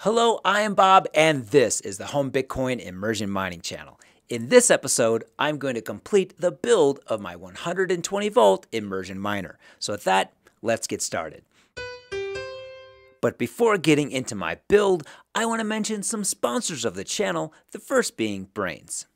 Hello, I am Bob, and this is the Home Bitcoin Immersion Mining Channel. In this episode, I'm going to complete the build of my 120-volt immersion miner. So with that, let's get started. But before getting into my build, I want to mention some sponsors of the channel, the first being Braiins.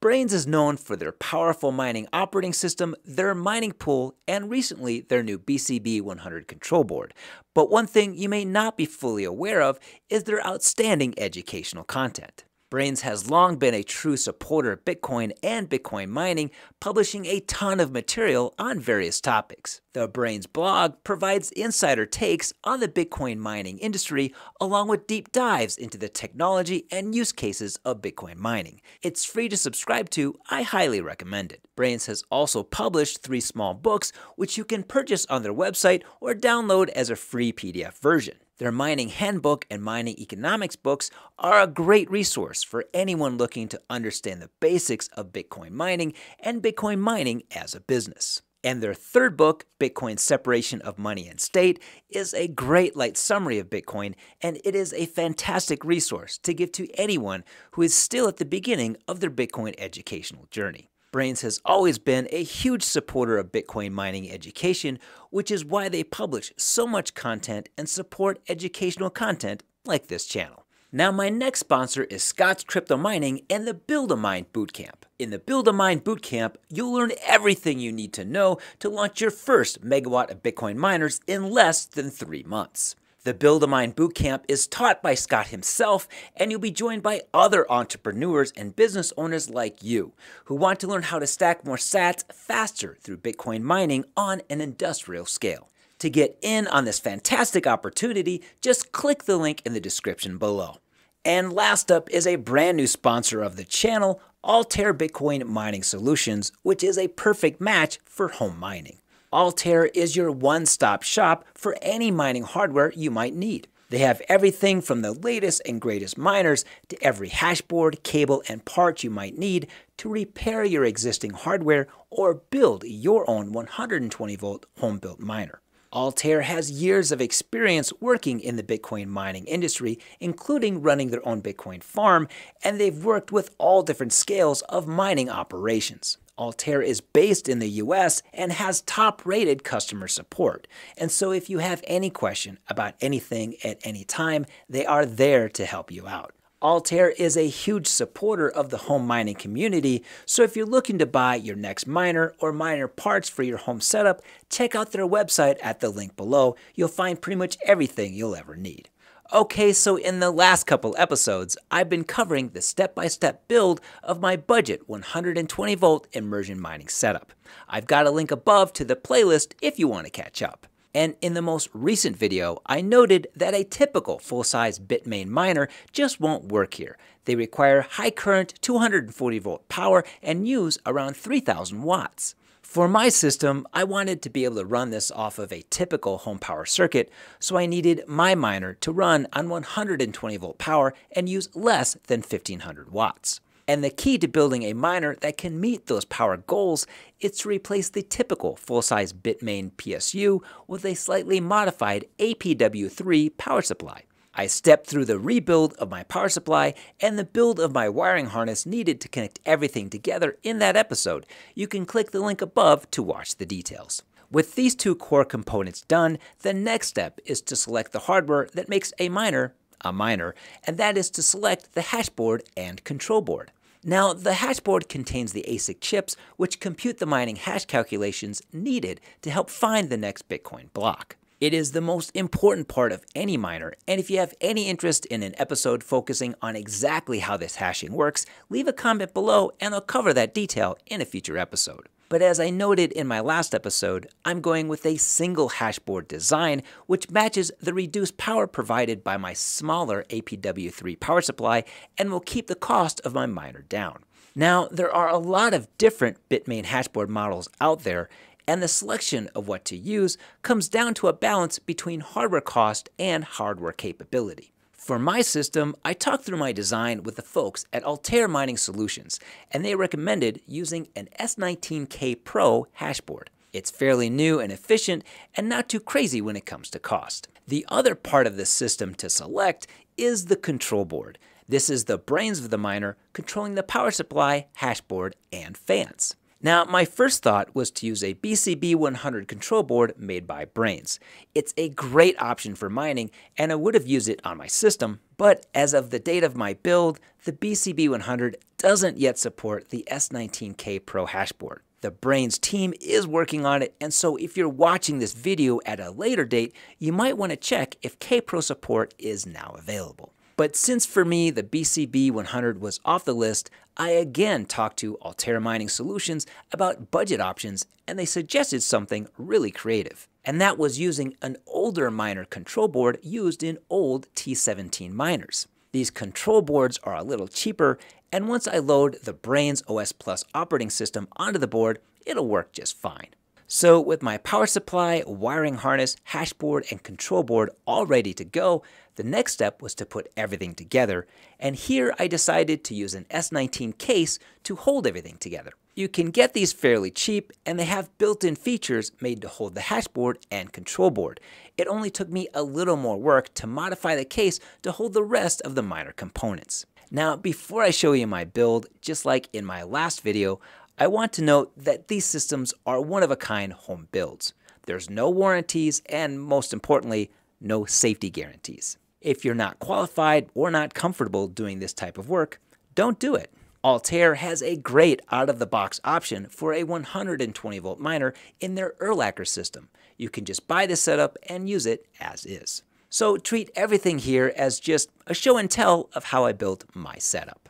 Braiins is known for their powerful mining operating system, their mining pool, and recently their new BCB100 control board. But one thing you may not be fully aware of is their outstanding educational content. Braiins has long been a true supporter of Bitcoin and Bitcoin mining, publishing a ton of material on various topics. The Braiins blog provides insider takes on the Bitcoin mining industry, along with deep dives into the technology and use cases of Bitcoin mining. It's free to subscribe to. I highly recommend it. Braiins has also published 3 small books, which you can purchase on their website or download as a free PDF version. Their mining handbook and mining economics books are a great resource for anyone looking to understand the basics of Bitcoin mining and Bitcoin mining as a business. And their third book, Bitcoin's Separation of Money and State, is a great light summary of Bitcoin, and it is a fantastic resource to give to anyone who is still at the beginning of their Bitcoin educational journey. Braiins has always been a huge supporter of Bitcoin mining education, which is why they publish so much content and support educational content like this channel. Now, my next sponsor is Scott's Crypto Mining and the Build-a-mine Bootcamp. In the Build-a-mine Bootcamp, you'll learn everything you need to know to launch your first megawatt of Bitcoin miners in less than 3 months. The Build-a-Mine Bootcamp is taught by Scott himself, and you'll be joined by other entrepreneurs and business owners like you who want to learn how to stack more sats faster through Bitcoin mining on an industrial scale. To get in on this fantastic opportunity, just click the link in the description below. And last up is a brand new sponsor of the channel, Altair Bitcoin Mining Solutions, which is a perfect match for home mining. Altair is your one-stop shop for any mining hardware you might need. They have everything from the latest and greatest miners to every hashboard, cable, and part you might need to repair your existing hardware or build your own 120-volt home-built miner. Altair has years of experience working in the Bitcoin mining industry, including running their own Bitcoin farm, and they've worked with all different scales of mining operations. Altair is based in the US and has top-rated customer support. And so if you have any question about anything at any time, they are there to help you out. Altair is a huge supporter of the home mining community, so if you're looking to buy your next miner or miner parts for your home setup, check out their website at the link below. You'll find pretty much everything you'll ever need. Okay, so in the last couple episodes, I've been covering the step-by-step build of my budget 120-volt immersion mining setup. I've got a link above to the playlist if you want to catch up. And in the most recent video, I noted that a typical full-size Bitmain miner just won't work here. They require high current 240-volt power and use around 3,000 watts. For my system, I wanted to be able to run this off of a typical home power circuit, so I needed my miner to run on 120-volt power and use less than 1,500 watts. And the key to building a miner that can meet those power goals is to replace the typical full-size Bitmain PSU with a slightly modified APW3 power supply. I stepped through the rebuild of my power supply and the build of my wiring harness needed to connect everything together in that episode. You can click the link above to watch the details. With these 2 core components done, the next step is to select the hardware that makes a miner, and that is to select the hashboard and control board. Now, the hashboard contains the ASIC chips, which compute the mining hash calculations needed to help find the next Bitcoin block. It is the most important part of any miner, and if you have any interest in an episode focusing on exactly how this hashing works, leave a comment below and I'll cover that detail in a future episode. But as I noted in my last episode, I'm going with a single hashboard design, which matches the reduced power provided by my smaller APW3 power supply and will keep the cost of my miner down. Now, there are a lot of different Bitmain hashboard models out there, and the selection of what to use comes down to a balance between hardware cost and hardware capability. For my system, I talked through my design with the folks at Altair Mining Solutions, and they recommended using an S19K Pro hashboard. It's fairly new and efficient, and not too crazy when it comes to cost. The other part of the system to select is the control board. This is the brains of the miner controlling the power supply, hash board, and fans. Now, my first thought was to use a BCB100 control board made by Braiins. It's a great option for mining, and I would have used it on my system, but as of the date of my build, the BCB100 doesn't yet support the S19K Pro hashboard. The Braiins team is working on it, and so if you're watching this video at a later date, you might want to check if K Pro support is now available. But since for me, the BCB100 was off the list, I again talked to Altair Mining Solutions about budget options, and they suggested something really creative. And that was using an older miner control board used in old T17 miners. These control boards are a little cheaper, and once I load the Braiins OS Plus operating system onto the board, it'll work just fine. So with my power supply, wiring harness, hashboard, and control board all ready to go, the next step was to put everything together. And here I decided to use an S19 case to hold everything together. You can get these fairly cheap, and they have built-in features made to hold the hashboard and control board. It only took me a little more work to modify the case to hold the rest of the miner components. Now, before I show you my build, just like in my last video, I want to note that these systems are one-of-a-kind home builds. There's no warranties and, most importantly, no safety guarantees. If you're not qualified or not comfortable doing this type of work, don't do it. Altair has a great out-of-the-box option for a 120-volt miner in their Erlacher system. You can just buy the setup and use it as is. So treat everything here as just a show and tell of how I built my setup.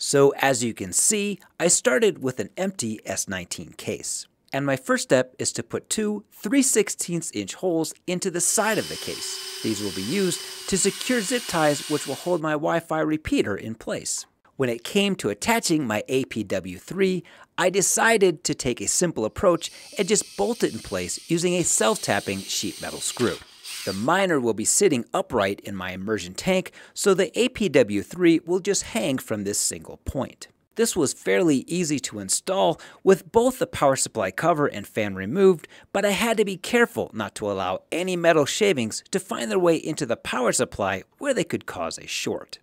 So as you can see, I started with an empty S19 case. And my first step is to put two 3/16-inch holes into the side of the case. These will be used to secure zip ties which will hold my Wi-Fi repeater in place. When it came to attaching my APW3, I decided to take a simple approach and just bolt it in place using a self-tapping sheet metal screw. The miner will be sitting upright in my immersion tank, so the APW3 will just hang from this single point. This was fairly easy to install with both the power supply cover and fan removed, but I had to be careful not to allow any metal shavings to find their way into the power supply where they could cause a short.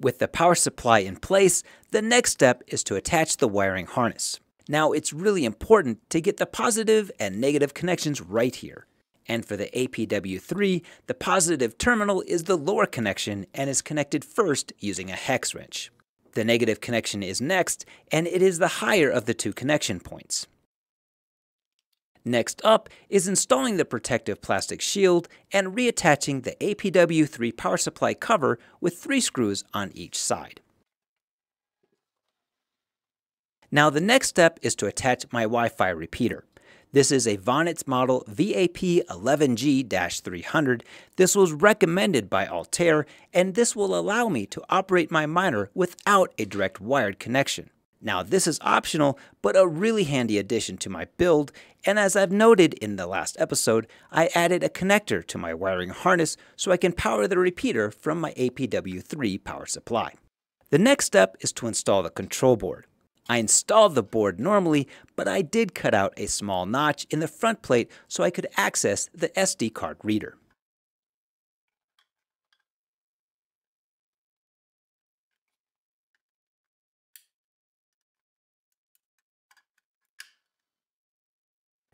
With the power supply in place, the next step is to attach the wiring harness. Now, it's really important to get the positive and negative connections right here. And for the APW3, the positive terminal is the lower connection and is connected first using a hex wrench. The negative connection is next, and it is the higher of the two connection points. Next up is installing the protective plastic shield and reattaching the APW3 power supply cover with 3 screws on each side. Now the next step is to attach my Wi-Fi repeater. This is a Vonitz model VAP11G-300. This was recommended by Altair, and this will allow me to operate my miner without a direct wired connection. Now this is optional, but a really handy addition to my build, and as I've noted in the last episode, I added a connector to my wiring harness so I can power the repeater from my APW3 power supply. The next step is to install the control board. I installed the board normally, but I did cut out a small notch in the front plate so I could access the SD card reader.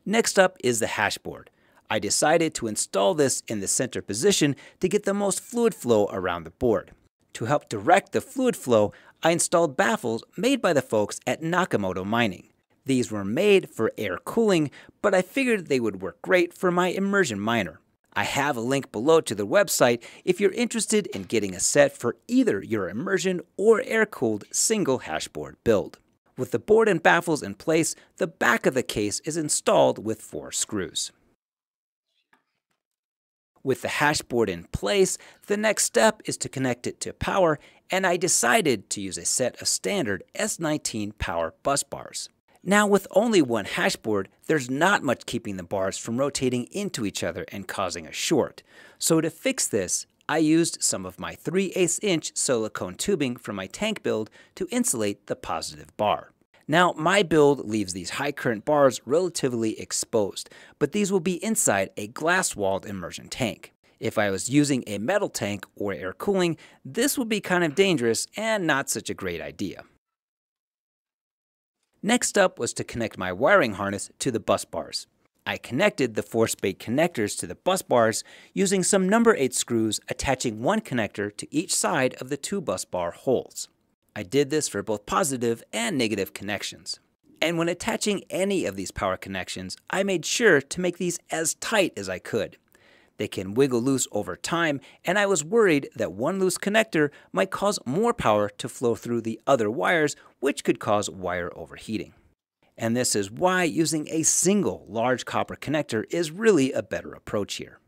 Next up is the hashboard. I decided to install this in the center position to get the most fluid flow around the board. To help direct the fluid flow, I installed baffles made by the folks at Nakamoto Mining. These were made for air cooling, but I figured they would work great for my immersion miner. I have a link below to their website if you're interested in getting a set for either your immersion or air-cooled single hashboard build. With the board and baffles in place, the back of the case is installed with 4 screws. With the hashboard in place, the next step is to connect it to power, and I decided to use a set of standard S19 power bus bars. Now with only one hashboard, there's not much keeping the bars from rotating into each other and causing a short. So to fix this, I used some of my 3/8-inch silicone tubing from my tank build to insulate the positive bar. Now, my build leaves these high current bars relatively exposed, but these will be inside a glass-walled immersion tank. If I was using a metal tank or air cooling, this would be kind of dangerous and not such a great idea. Next up was to connect my wiring harness to the bus bars. I connected the 4-spade connectors to the bus bars using some number 8 screws, attaching one connector to each side of the 2 bus bar holes. I did this for both positive and negative connections. And when attaching any of these power connections, I made sure to make these as tight as I could. They can wiggle loose over time, and I was worried that one loose connector might cause more power to flow through the other wires, which could cause wire overheating. And this is why using a single large copper connector is really a better approach here.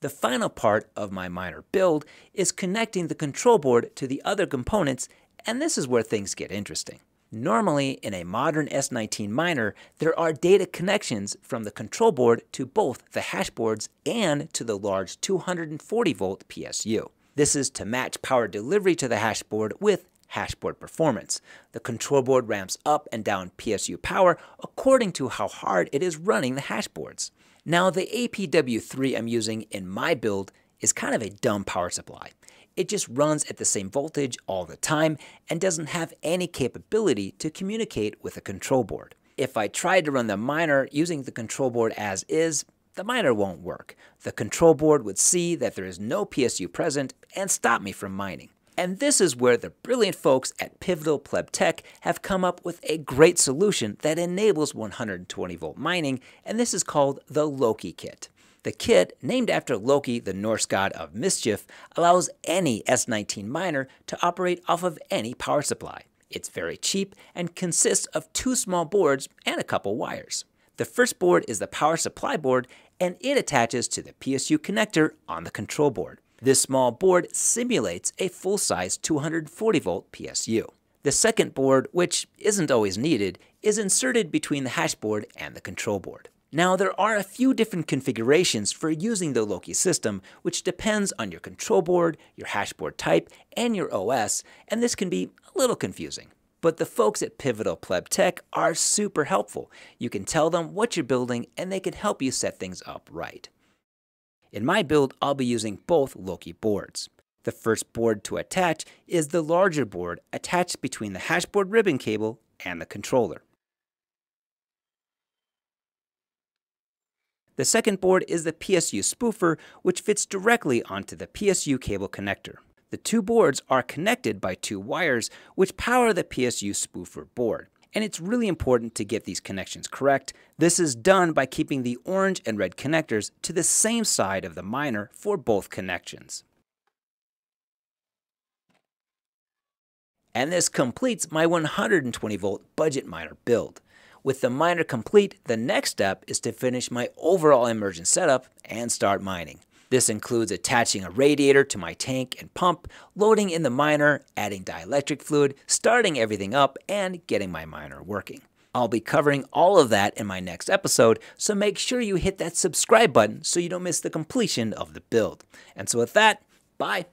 The final part of my miner build is connecting the control board to the other components, and this is where things get interesting. Normally, in a modern S19 miner, there are data connections from the control board to both the hash boards and to the large 240-volt PSU. This is to match power delivery to the hash board with hash board performance. The control board ramps up and down PSU power according to how hard it is running the hash boards. Now, the APW3 I'm using in my build is kind of a dumb power supply. It just runs at the same voltage all the time and doesn't have any capability to communicate with the control board. If I tried to run the miner using the control board as is, the miner won't work. The control board would see that there is no PSU present and stop me from mining. And this is where the brilliant folks at Pivotal Pleb Tech have come up with a great solution that enables 120-volt mining, and this is called the Loki Kit. The kit, named after Loki, the Norse god of mischief, allows any S19 miner to operate off of any power supply. It's very cheap and consists of 2 small boards and a couple wires. The first board is the power supply board, and it attaches to the PSU connector on the control board. This small board simulates a full-size 240-volt PSU. The second board, which isn't always needed, is inserted between the hash board and the control board. Now, there are a few different configurations for using the Loki system, which depends on your control board, your hash board type, and your OS, and this can be a little confusing. But the folks at Pivotal Pleb Tech are super helpful. You can tell them what you're building, and they can help you set things up right. In my build, I'll be using both Loki boards. The first board to attach is the larger board attached between the hashboard ribbon cable and the controller. The second board is the PSU spoofer, which fits directly onto the PSU cable connector. The 2 boards are connected by 2 wires, which power the PSU spoofer board. And it's really important to get these connections correct. This is done by keeping the orange and red connectors to the same side of the miner for both connections. And this completes my 120-volt budget miner build. With the miner complete, the next step is to finish my overall immersion setup and start mining. This includes attaching a radiator to my tank and pump, loading in the miner, adding dielectric fluid, starting everything up, and getting my miner working. I'll be covering all of that in my next episode, so make sure you hit that subscribe button so you don't miss the completion of the build. And so with that, bye.